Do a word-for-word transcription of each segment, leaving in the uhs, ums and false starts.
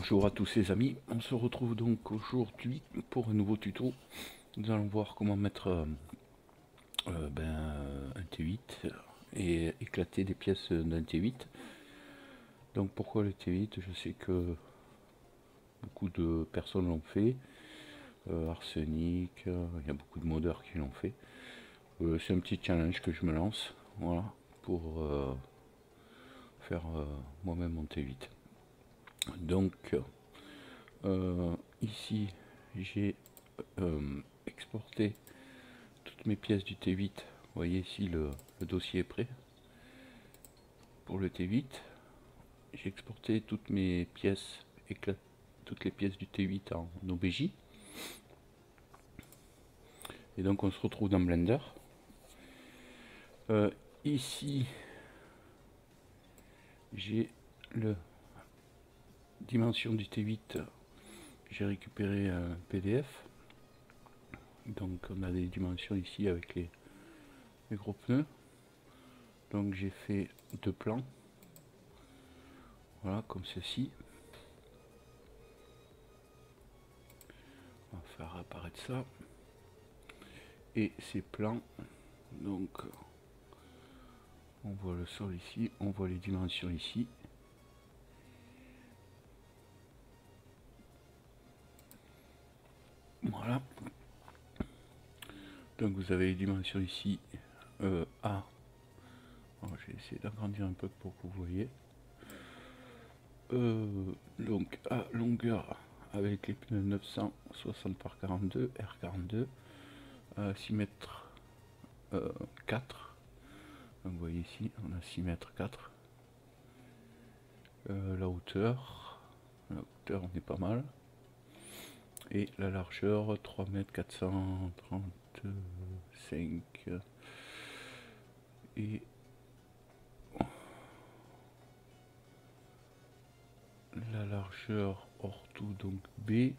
Bonjour à tous les amis, on se retrouve donc aujourd'hui pour un nouveau tuto. Nous allons voir comment mettre euh, euh, ben, un T huit et éclater des pièces d'un T huit. Donc pourquoi le T huit? Je sais que beaucoup de personnes l'ont fait, euh, Arsenic, euh, il y a beaucoup de modeurs qui l'ont fait. Euh, c'est un petit challenge que je me lance, voilà, pour euh, faire euh, moi-même mon T huit. Donc euh, ici j'ai euh, exporté toutes mes pièces du T huit. Vous voyez ici le, le dossier est prêt pour le T huit. J'ai exporté toutes mes pièces éclat toutes les pièces du T huit en O B J. Et donc on se retrouve dans Blender. Euh, ici j'ai le dimension du T huit, j'ai récupéré un P D F, donc on a des dimensions ici avec les, les gros pneus. Donc j'ai fait deux plans, voilà, comme ceci. On va faire apparaître ça et ces plans. Donc on voit le sol ici, on voit les dimensions ici. Voilà, donc vous avez les dimensions ici, euh, A, j'ai essayé d'agrandir un peu pour que vous voyez, euh, donc A longueur avec les pneus neuf cent soixante par quarante-deux, R quarante-deux, euh, six mètres euh, quatre, donc vous voyez ici on a six mètres quatre, euh, la hauteur, la hauteur on est pas mal. Et la largeur trois mètres quatre cent trente-cinq. Et la largeur hors tout, donc B,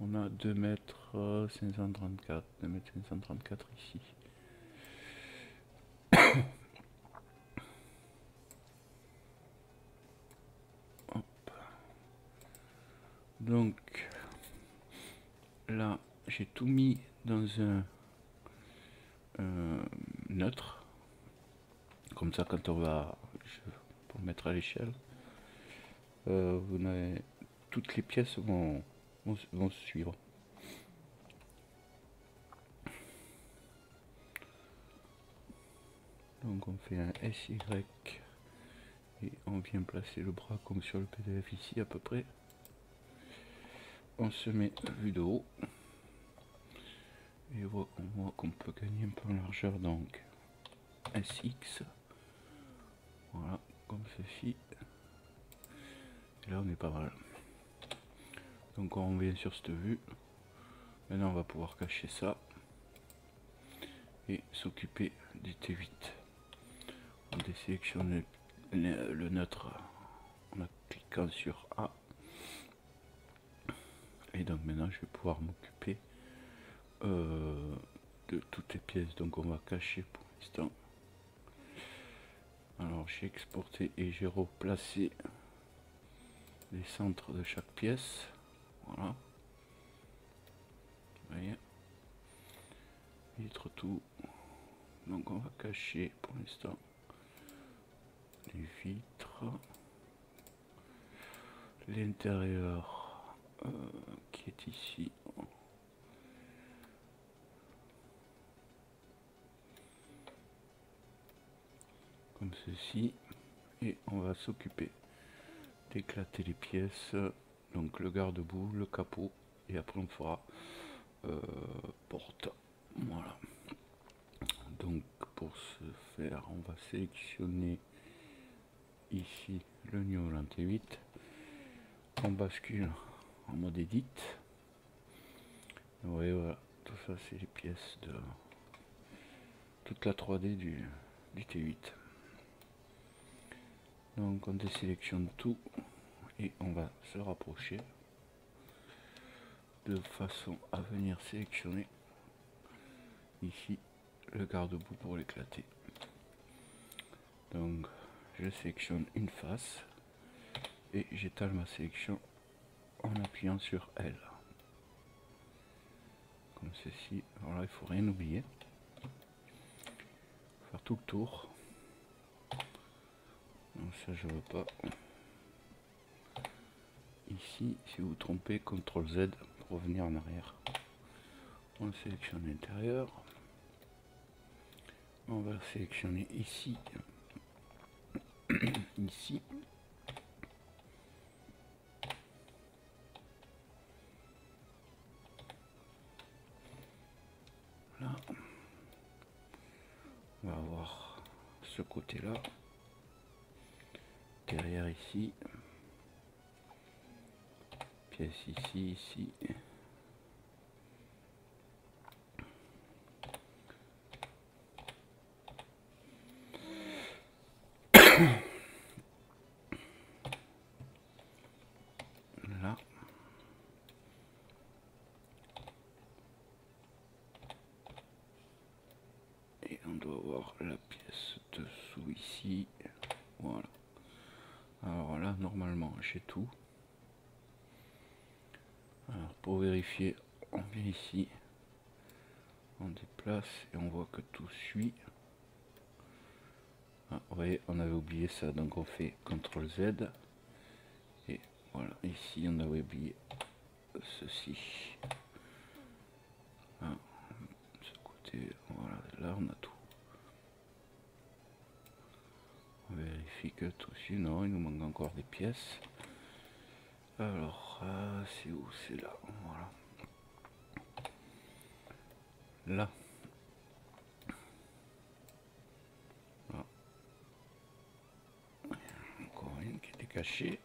on a deux mètres cinq cent trente-quatre. deux mètres cinq cent trente-quatre ici. Hop. Donc là j'ai tout mis dans un euh, neutre, comme ça quand on va je, pour mettre à l'échelle, euh, vous avez, toutes les pièces vont, vont, vont se suivre. Donc on fait un S Y et on vient placer le bras comme sur le P D F ici à peu près. On se met vue de haut et on voit qu'on peut gagner un peu en largeur, donc S X, voilà, comme ceci, et là on est pas mal. Donc on revient sur cette vue, maintenant on va pouvoir cacher ça et s'occuper du T huit. On désélectionne le neutre en cliquant sur A. Et donc maintenant je vais pouvoir m'occuper euh, de toutes les pièces, donc on va cacher pour l'instant. Alors j'ai exporté et j'ai replacé les centres de chaque pièce, voilà. Vous voyez, vitre tout, donc on va cacher pour l'instant les vitres, l'intérieur. Euh, qui est ici, comme ceci, et on va s'occuper d'éclater les pièces, donc le garde-boue, le capot, et après on fera euh, porte, voilà. Donc pour ce faire on va sélectionner ici le niveau T huit, on bascule en mode edit. Vous voyez, voilà, tout ça c'est les pièces de toute la trois D du, du T huit. Donc on désélectionne tout et on va se rapprocher de façon à venir sélectionner ici le garde-boue pour l'éclater. Donc je sélectionne une face et j'étale ma sélection en appuyant sur L. Comme ceci. Alors là, il faut rien oublier. Faire tout le tour. Donc ça, je veux pas. Ici, si vous vous trompez, contrôle Z pour revenir en arrière. On sélectionne l'intérieur. On va sélectionner ici. Ici. Là. On va avoir ce côté-là. Derrière ici. Pièce ici, ici. J'ai tout. Alors pour vérifier, on vient ici, on déplace et on voit que tout suit. Ah, vous voyez, on avait oublié ça, donc on fait contrôle Z et voilà. Ici on avait oublié ceci. Ah, ce côté, voilà, là on a tout. On vérifie que tout suit. Non, il nous manque encore des pièces. Alors, euh, c'est où? C'est là, voilà. Là. Là. Encore une qui était cachée.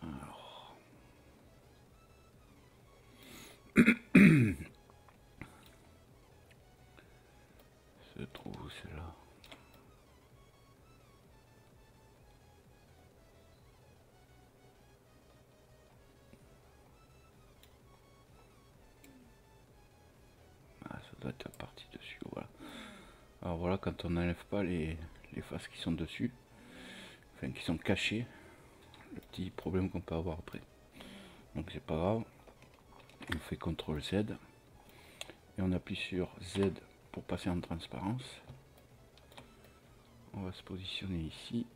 Alors. Se trouve où c'est là? La partie dessus, voilà. Alors voilà, quand on n'enlève pas les, les faces qui sont dessus, enfin qui sont cachées, le petit problème qu'on peut avoir après. Donc c'est pas grave, on fait contrôle Z et on appuie sur Z pour passer en transparence. On va se positionner ici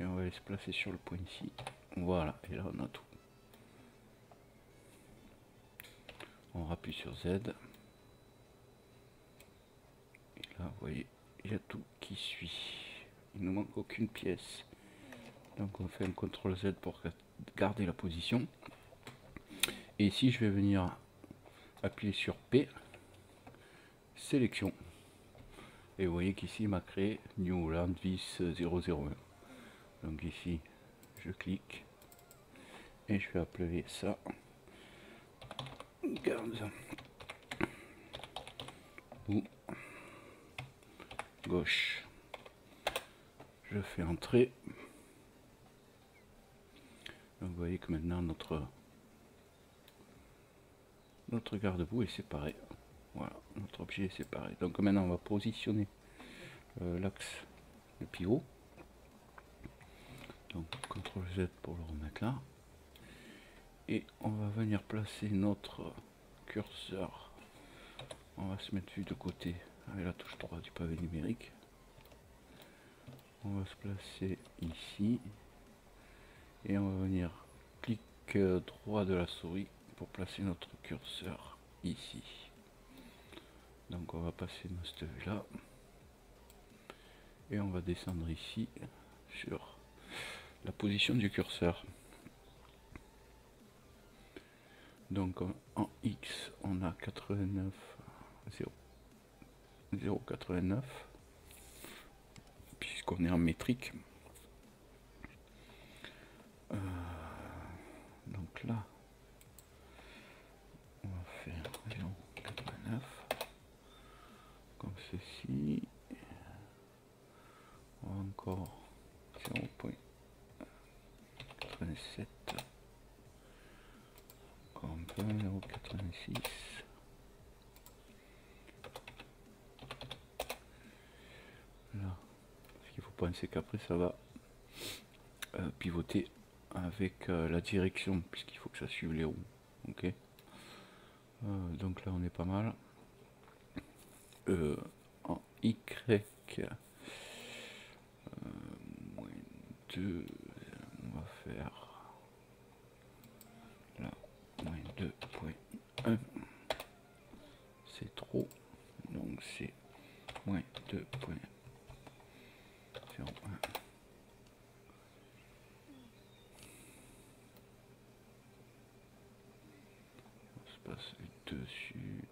et on va se placer sur le point ici. Voilà, et là on a tout. On appuie sur Z. Et là, vous voyez, il y a tout qui suit. Il ne nous manque aucune pièce. Donc on fait un contrôle Z pour garder la position. Et ici, je vais venir appuyer sur P. Sélection. Et vous voyez qu'ici, il m'a créé New Land Vis zéro zéro un. Donc ici, je clique. Et je vais appeler ça... garde ou gauche, je fais entrer. Donc vous voyez que maintenant notre notre garde-boue est séparé. Voilà, notre objet est séparé. Donc maintenant on va positionner euh, l'axe le pivot. Donc contrôle Z pour le remettre là. Et on va venir placer notre curseur, on va se mettre vu de côté avec la touche droite du pavé numérique, on va se placer ici et on va venir clic droit de la souris pour placer notre curseur ici. Donc on va passer dans cette vue là et on va descendre ici sur la position du curseur. Donc en X on a zéro virgule quatre-vingt-neuf puisqu'on est en métrique. Euh, donc là on va faire zéro virgule quatre-vingt-neuf comme ceci. On va encore zéro virgule quatre-vingt-sept. Un peu zéro virgule quatre-vingt-six là, parce qu'il faut penser qu'après ça va euh, pivoter avec euh, la direction, puisqu'il faut que ça suive les roues. Ok. Euh, donc là on est pas mal. Euh, en Y, euh, moins deux, on va faire là, moins deux point un, c'est trop, donc c'est moins deux point zéro un. On se passe dessus.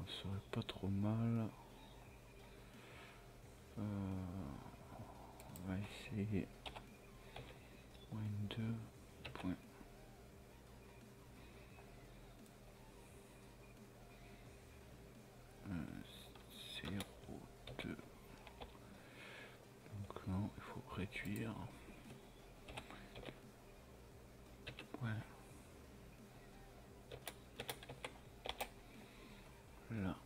On serait pas trop mal. Euh, on va essayer. moins deux. Point. zéro deux. Donc non, il faut réduire. Ouais. Là.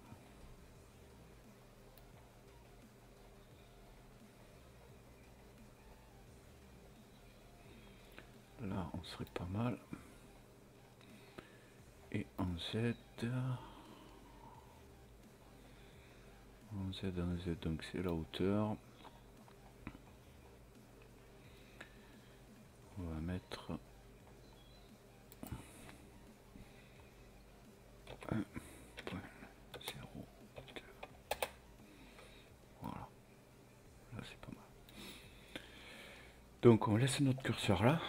Là, on serait pas mal. Et en Z, en Z, en Z, donc c'est la hauteur. On va mettre un. Donc on laisse notre curseur là,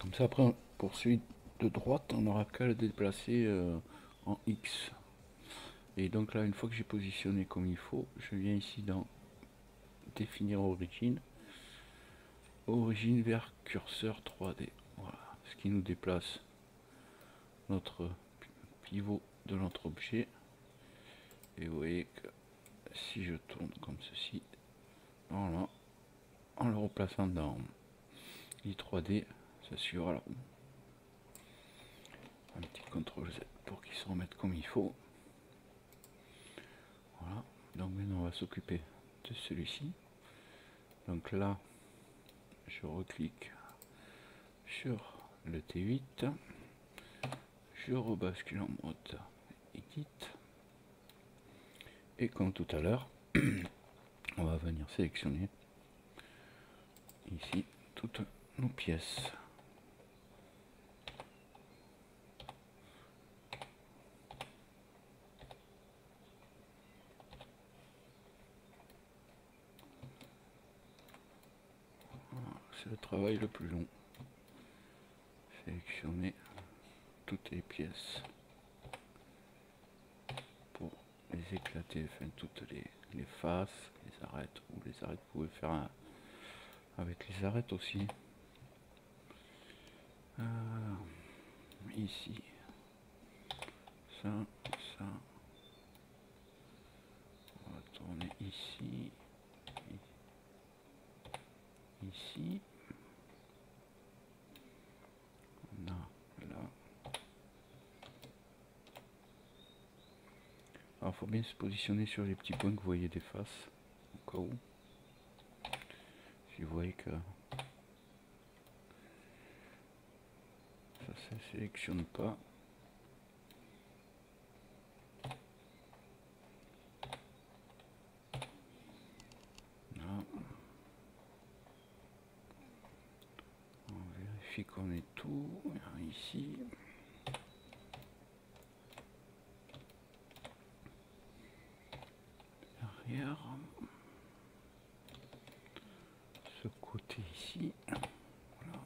comme ça après on poursuit de droite, on n'aura qu'à le déplacer euh, en X. Et donc là, une fois que j'ai positionné comme il faut, je viens ici dans définir origine, origine vers curseur trois D. Voilà, ce qui nous déplace notre pivot de notre objet. Et vous voyez que si je tourne comme ceci, normalement, en le replaçant dans I trois D, ça suivra la roue. Un petit contrôle Z pour qu'il se remette comme il faut. Voilà, donc maintenant on va s'occuper de celui-ci. Donc là, je reclique sur le T huit, je rebascule en mode Edit, et comme tout à l'heure, on va venir sélectionner ici toutes nos pièces. C'est le travail le plus long, sélectionner toutes les pièces pour les éclater, enfin toutes les, les faces, les arêtes, ou les arêtes vous pouvez faire un avec les arêtes aussi. Euh, ici, ça, ça, on va tourner ici, ici, on a là. Alors faut bien se positionner sur les petits points que vous voyez des faces, au cas où. Vous voyez que ça ne sélectionne pas. Non. On vérifie qu'on est tout ici. Derrière. Côté ici, voilà.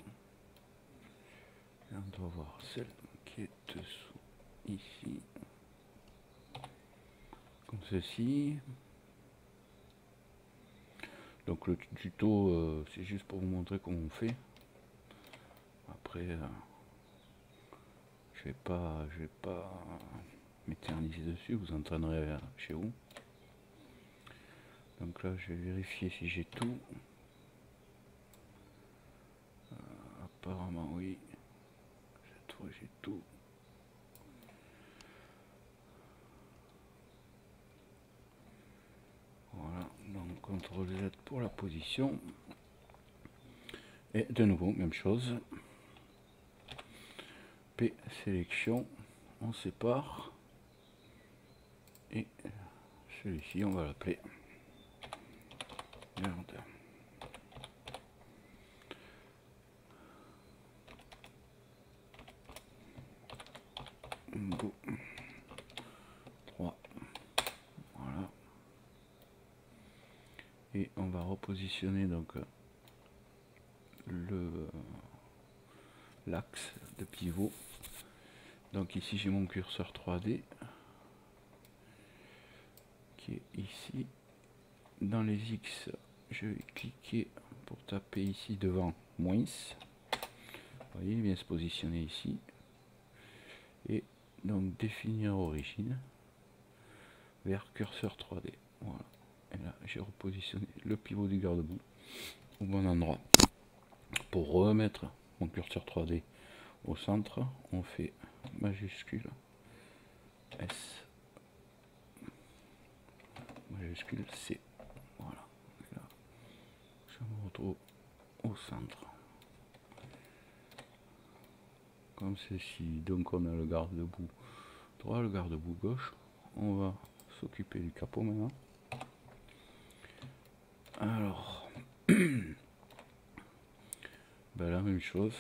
Et on doit voir celle qui est dessous ici, comme ceci. Donc le tuto, euh, c'est juste pour vous montrer comment on fait. Après, euh, je vais pas, je vais pas m'éterniser dessus. Vous entraînerez chez vous. Donc là, je vais vérifier si j'ai tout. Apparemment oui, cette fois j'ai tout. Voilà, donc C T R L C T R L Z pour la position. Et de nouveau, même chose. P sélection, on sépare. Et celui-ci, on va l'appeler. trois. Voilà. Et on va repositionner donc le l'axe de pivot. Donc ici j'ai mon curseur trois D qui est ici. Dans les X, je vais cliquer pour taper ici devant moins. Vous voyez, il vient se positionner ici. Et donc définir origine vers curseur trois D. Voilà. Et là j'ai repositionné le pivot du garde-boue au bon endroit. Pour remettre mon curseur trois D au centre, on fait majuscule S, majuscule C. Voilà. Et là, je me retrouve au centre. Comme ceci. Donc on a le garde-boue droit, le garde-boue gauche. On va s'occuper du capot maintenant. Alors ben la même chose,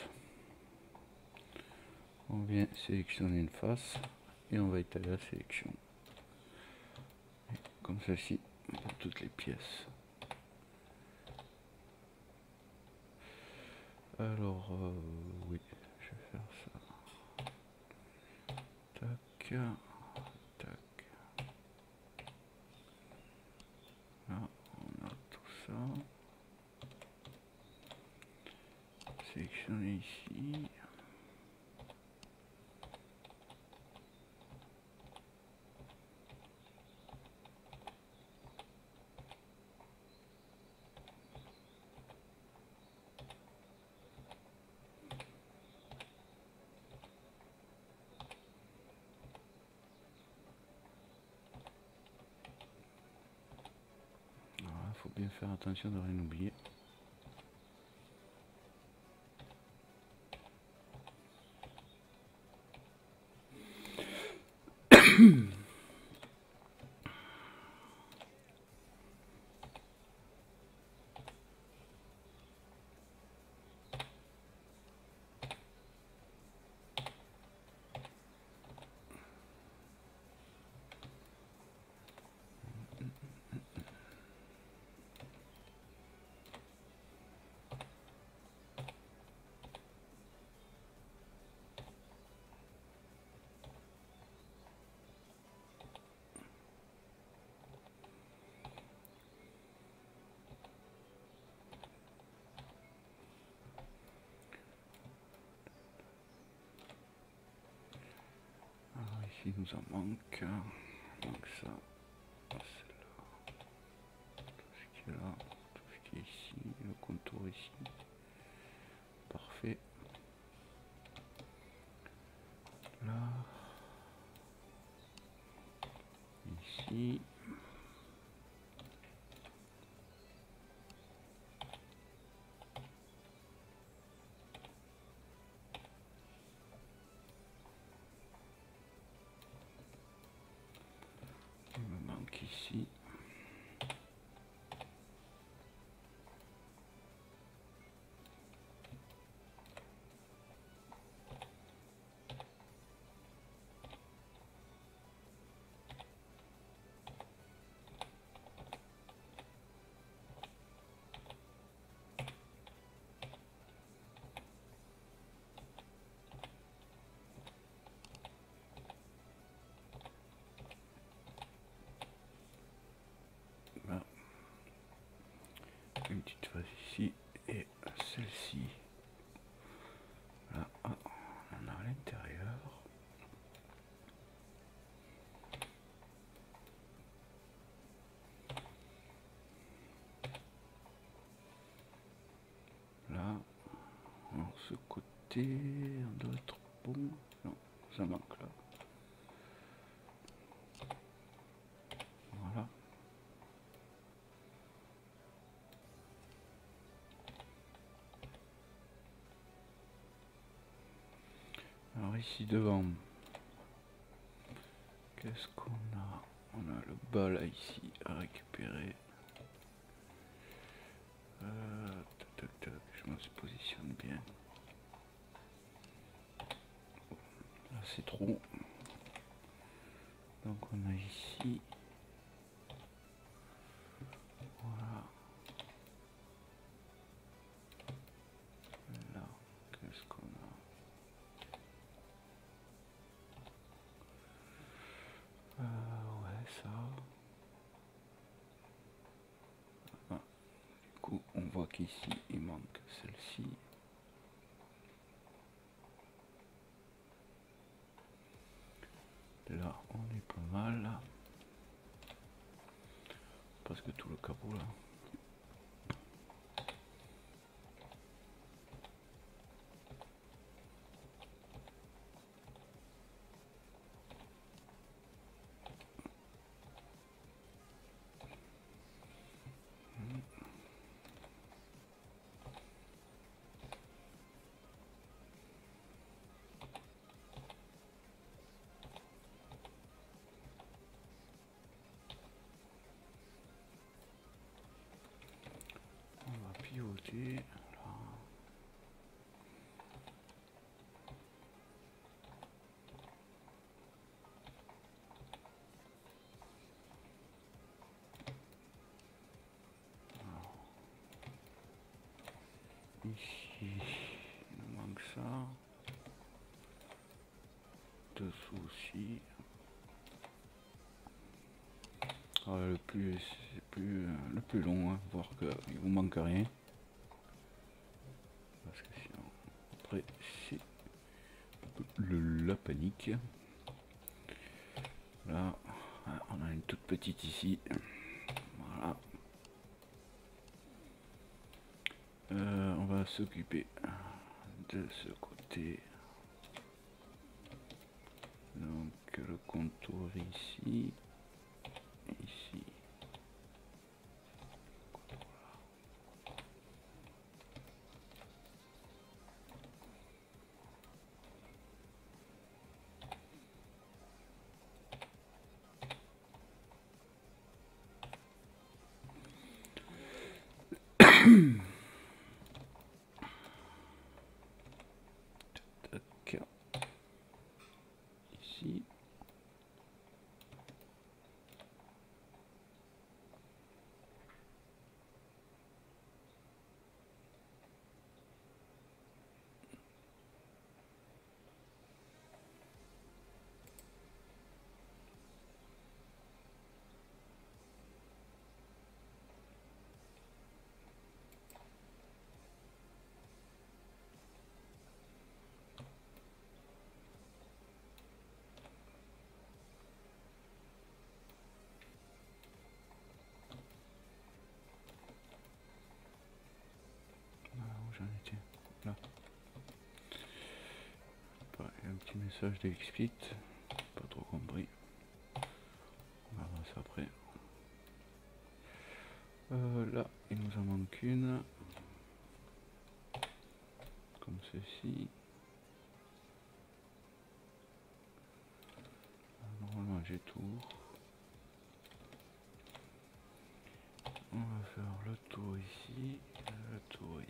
on vient sélectionner une face et on va étaler la sélection comme ceci pour toutes les pièces. Alors euh, oui, je vais faire ça. Tac, tac. Là, on a tout ça. Sélectionner ici. Voilà, il faut bien faire attention de rien oublier. Il nous en manque, donc ça, celle-là, tout ce qui est là, tout ce qui est ici, le contour ici, parfait, là, ici, ici. Une petite face ici et celle-ci. Là, on en a à l'intérieur. Là, alors ce côté, on doit être bon. Non, ça manque là. Alors ici devant, qu'est-ce qu'on a? On a le bas là ici à récupérer. Euh, toc, toc, toc, je me positionne bien. Là c'est trop. Donc on a ici. Voilà. Là, qu'est-ce qu'on a? Euh, ouais, ça. Ah. Du coup, on voit qu'ici, il manque celle-ci. Là, on est pas mal. Là. Parce que tout le capot là. Ici, il nous manque ça. Dessous aussi. Alors le plus, c'est plus, le plus long, hein, voir qu'il vous manque rien. Parce que sinon, après, c'est la panique. Là, on a une toute petite ici. Voilà. Euh, on va s'occuper de ce côté, donc le contour ici, ici, là. Un petit message de Xplit, pas trop compris. On va voir ça après. Euh, là, il nous en manque une. Comme ceci. Normalement, j'ai tout. On va faire le tour ici, le tour ici.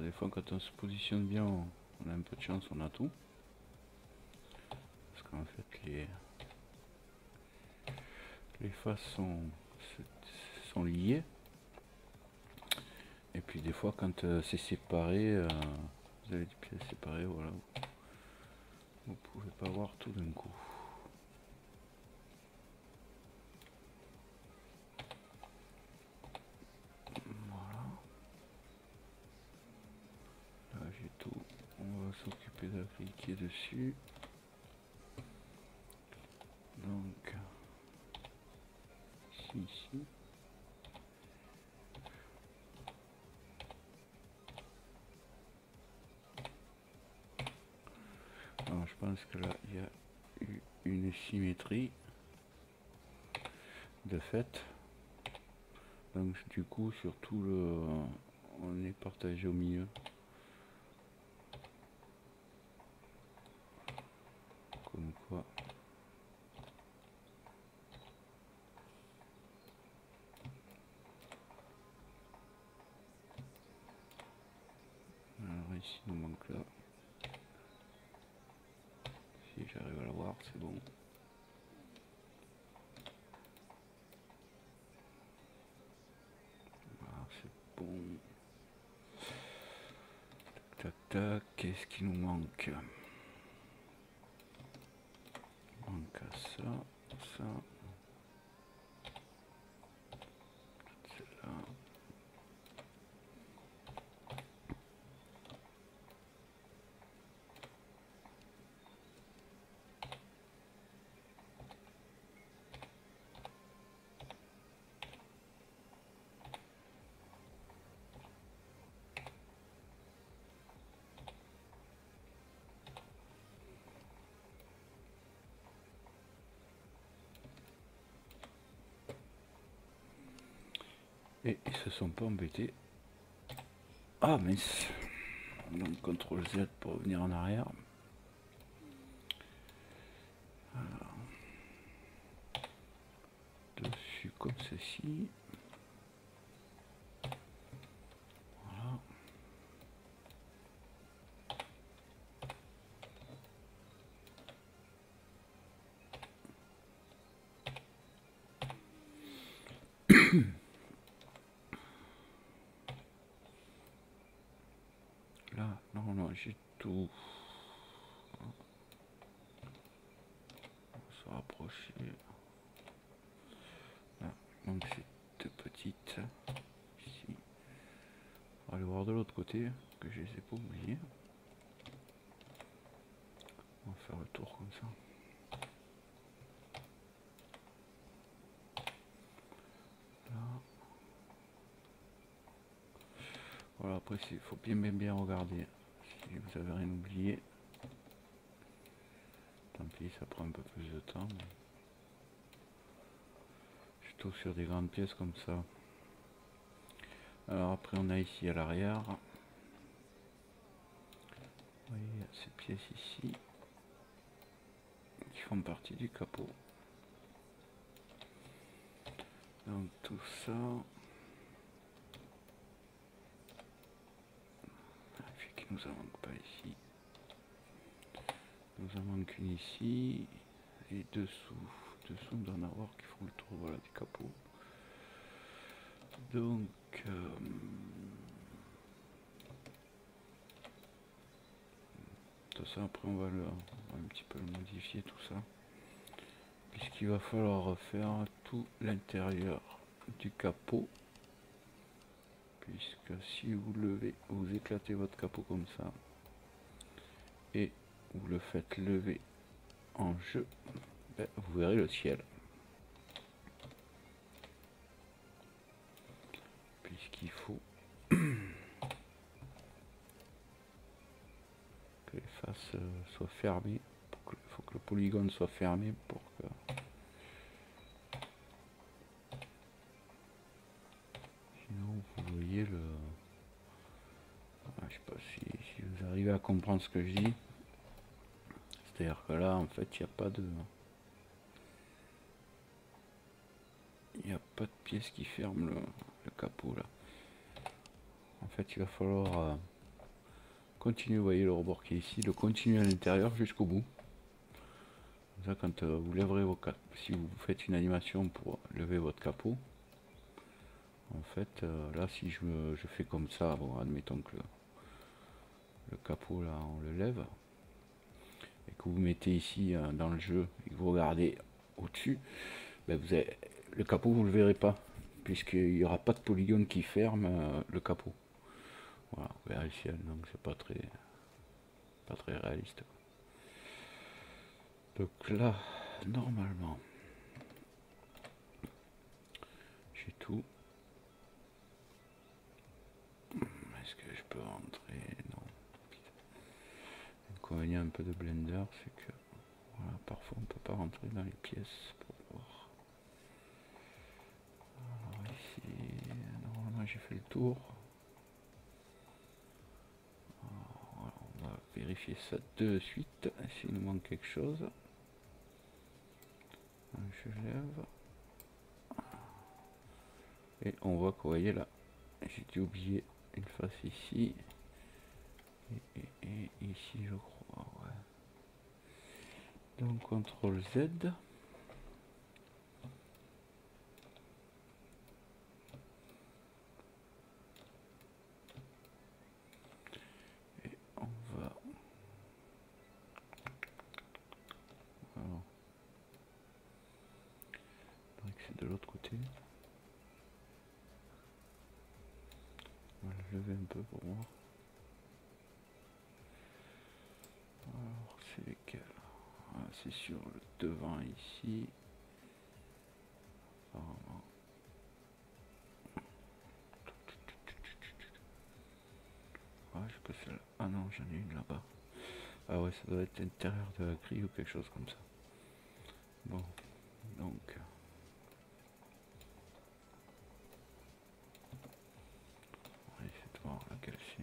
Des fois quand on se positionne bien, on a un peu de chance, on a tout. Parce qu'en fait les, les faces sont, sont liées. Et puis des fois quand euh, c'est séparé, euh, vous avez des pièces séparées, voilà. Vous pouvez pas voir tout d'un coup. S'occuper d'appliquer dessus, donc ici, ici. Alors, je pense que là il y a eu une symétrie de fait, Donc du coup sur tout le, on est partagé au milieu. Comme quoi. Alors ici nous manque là. Si j'arrive à le voir, c'est bon. Tac tac, qu'est-ce qui nous manque? Il manque à ça, ça, toute celle-là. Et ils se sont pas embêtés. Ah mince. Donc contrôle Z pour revenir en arrière. Alors. Dessus comme ceci. Voilà. J'ai tout. On se rapproche. Donc cette petite. Ici. On va aller voir de l'autre côté, que je les ai pas oubliés. On va faire le tour comme ça. Voilà. Voilà, après il faut bien bien bien regarder. Si vous avez rien oublié, tant pis, ça prend un peu plus de temps. Je touche sur des grandes pièces comme ça. Alors après on a ici à l'arrière, vous voyez ces pièces ici qui font partie du capot. Donc tout ça. Nous en manque pas ici, nous en manque une ici, et dessous, dessous on doit en avoir qui font le tour, voilà, du capot. Donc, euh, tout ça après on va, le, on va un petit peu le modifier tout ça, puisqu'il va falloir refaire tout l'intérieur du capot. Puisque si vous levez, vous éclatez votre capot comme ça et vous le faites lever en jeu, ben vous verrez le ciel. Puisqu'il faut que les faces soient fermées, il faut que le polygone soit fermé pour que... Le... Ah, je sais pas si, si vous arrivez à comprendre ce que je dis, c'est à dire que là en fait il n'y a pas de il n'y a pas de pièce qui ferme le, le capot là. En fait il va falloir euh, continuer, vous voyez le rebord qui est ici, le continuer à l'intérieur jusqu'au bout. Comme ça quand euh, vous lèverez vos capots, si vous faites une animation pour lever votre capot. En fait, euh, là, si je, me, je fais comme ça, bon, admettons que le, le capot, là, on le lève, et que vous mettez ici euh, dans le jeu, et que vous regardez au-dessus, ben vous avez, le capot, vous ne le verrez pas, puisqu'il n'y aura pas de polygone qui ferme euh, le capot. Voilà, vous verrez le ciel, donc c'est pas très, pas très réaliste. Donc là, normalement, j'ai tout. Est-ce que je peux rentrer? Non. L'inconvénient un peu de Blender, c'est que voilà, parfois on peut pas rentrer dans les pièces pour voir. Alors ici. j'ai fait le tour. Voilà, on va vérifier ça de suite s'il nous manque quelque chose. Je lève. Et on voit que vous voyez là, j'ai dû oublier une face ici. Et, et, et ici je crois. Ouais. Donc contrôle Z. Ici, apparemment. Ah, j'ai que celle-là. Ah non, j'en ai une là-bas. Ah ouais, ça doit être l'intérieur de la grille ou quelque chose comme ça. Bon, donc. On va essayer de voir laquelle c'est.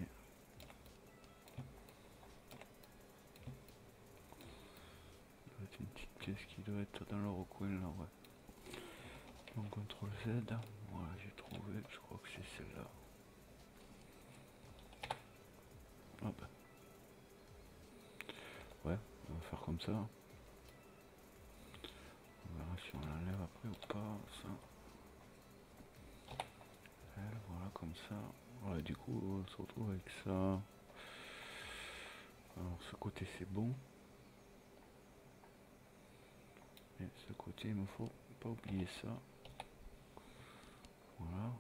Qui doit être dans le recoin là, ouais. Donc contrôle Z, voilà, j'ai trouvé, je crois que c'est celle-là. Ah bah. Ouais, on va faire comme ça. On verra si on l'enlève après ou pas, ça. Elle, voilà, comme ça. Voilà, du coup, on se retrouve avec ça. Alors, ce côté, c'est bon. Et ce côté, il me faut pas oublier ça. Voilà.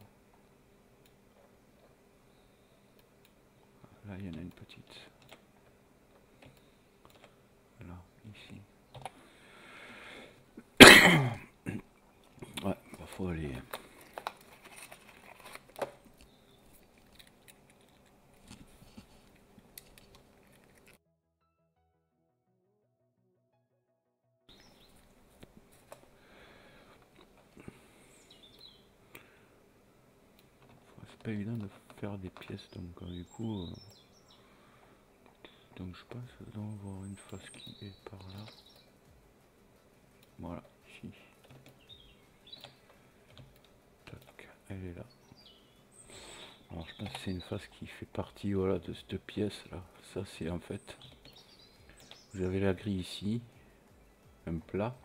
Là, il y en a une petite. Là, ici. Ouais, il faut aller... évident de faire des pièces, donc euh, du coup euh, donc je pense d'en voir une face qui est par là, voilà, ici, tac, elle est là. Alors je pense que c'est une face qui fait partie, voilà, de cette pièce là. Ça c'est en fait, vous avez la grille ici, un plat,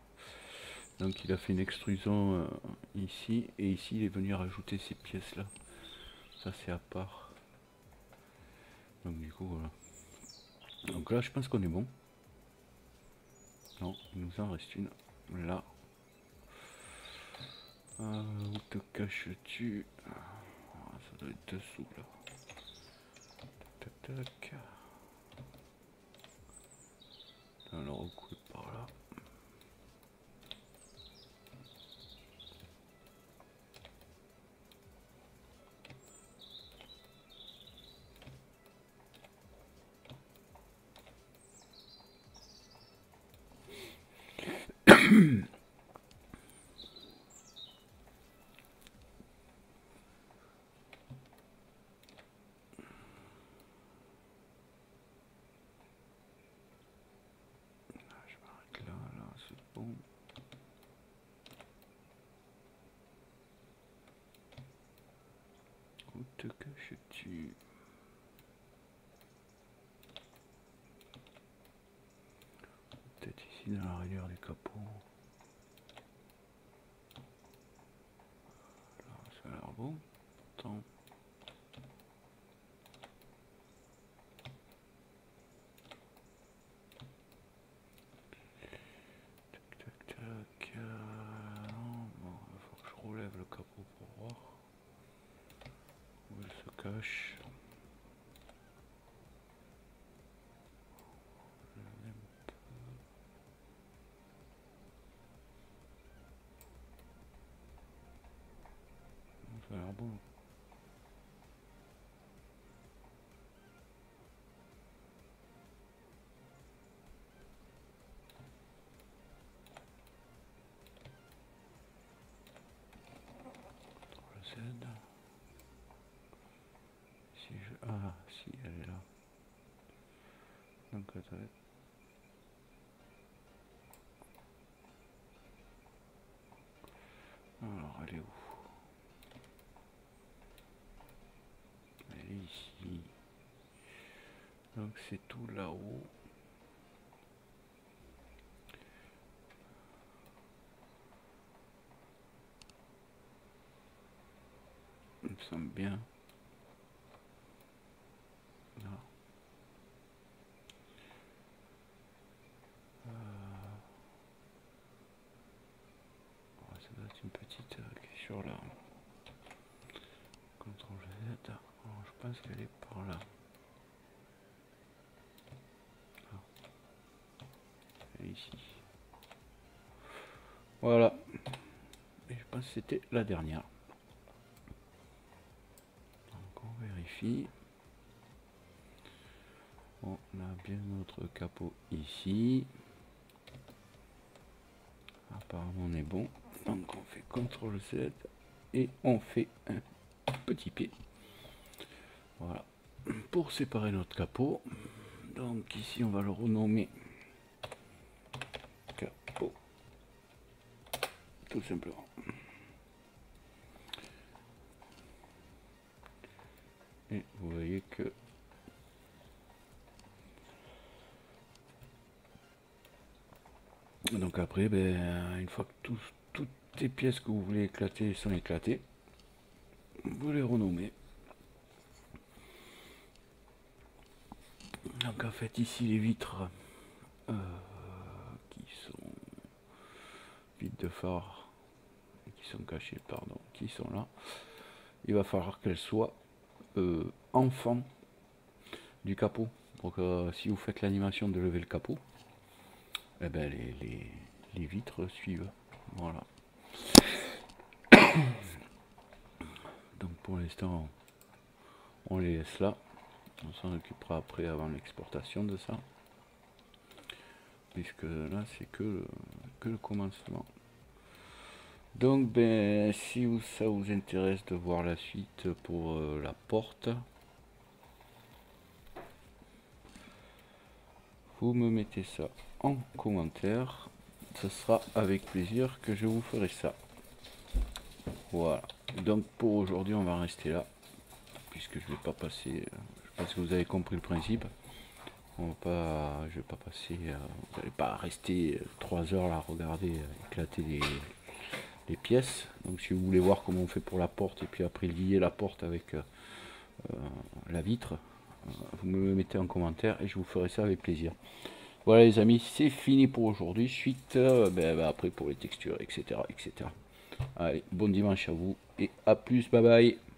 donc il a fait une extrusion euh, ici, et ici il est venu rajouter ces pièces là. Ça c'est à part, donc du coup voilà. Donc là je pense qu'on est bon. Non, il nous en reste une là. Euh, où te caches-tu? Ça doit être dessous là. Tac tac tac. Alors on coupe par là. Dans la rayure du capot. Là, ça a l'air bon. Attends. Tac tac tac. Euh, non, bon, il faut que je relève le capot pour voir où il se cache. Ah, si, elle est là. Donc, attends. Alors, elle est où? Elle est ici. Donc, c'est tout là-haut. Il me semble bien. Là. Euh... Oh, ça doit être une petite euh, question là. contrôle Z. Alors, je pense qu'elle est par là. Ici. Voilà. Et je pense que c'était la dernière. Donc on vérifie. On a bien notre capot ici. Apparemment on est bon. Donc on fait contrôle Z et on fait un petit pied. Voilà. Pour séparer notre capot. Donc ici on va le renommer. Tout simplement. Et vous voyez que donc après ben, une fois que tout, toutes les pièces que vous voulez éclater sont éclatées, vous les renommez. Donc en fait ici les vitres euh, qui sont vides de phare qui sont cachés, pardon, qui sont là, il va falloir qu'elles soient euh, enfant du capot. Donc euh, si vous faites l'animation de lever le capot, eh ben les, les, les vitres suivent. Voilà. Donc pour l'instant on les laisse là, on s'en occupera après avant l'exportation de ça, puisque là c'est que, que le commencement. Donc, ben, si ça vous intéresse de voir la suite pour euh, la porte, vous me mettez ça en commentaire. Ce sera avec plaisir que je vous ferai ça. Voilà. Donc, pour aujourd'hui, on va rester là. Puisque je ne vais pas passer... Je pense que vous avez compris le principe. On va pas, je vais pas passer... Euh, vous n'allez pas rester trois heures là, regarder, éclater des... les pièces. Donc si vous voulez voir comment on fait pour la porte et puis après lier la porte avec euh, la vitre, euh, vous me mettez en commentaire et je vous ferai ça avec plaisir. Voilà les amis, c'est fini pour aujourd'hui. Suite euh, ben, ben, après pour les textures, etc, etc. Allez, bon dimanche à vous et à plus, bye bye.